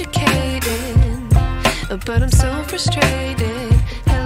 educated, but I'm so frustrated. Hello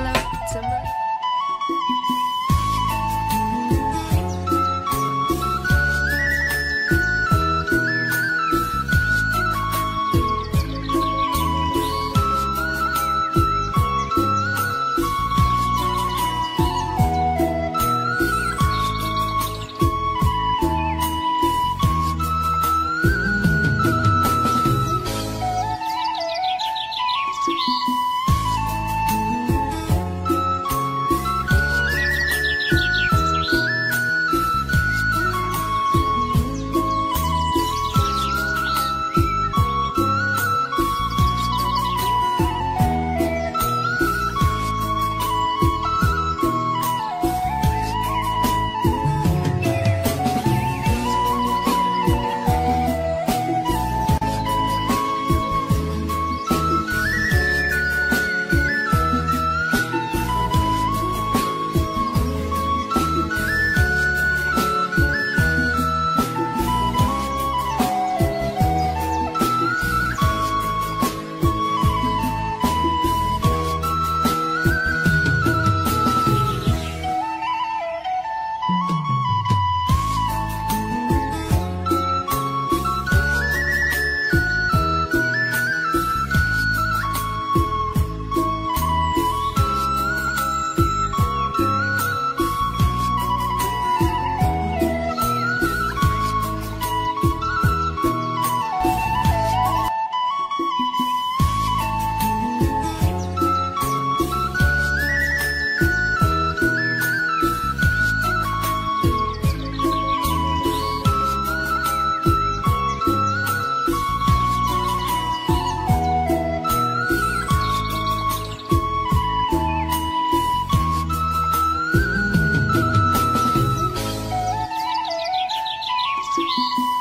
to my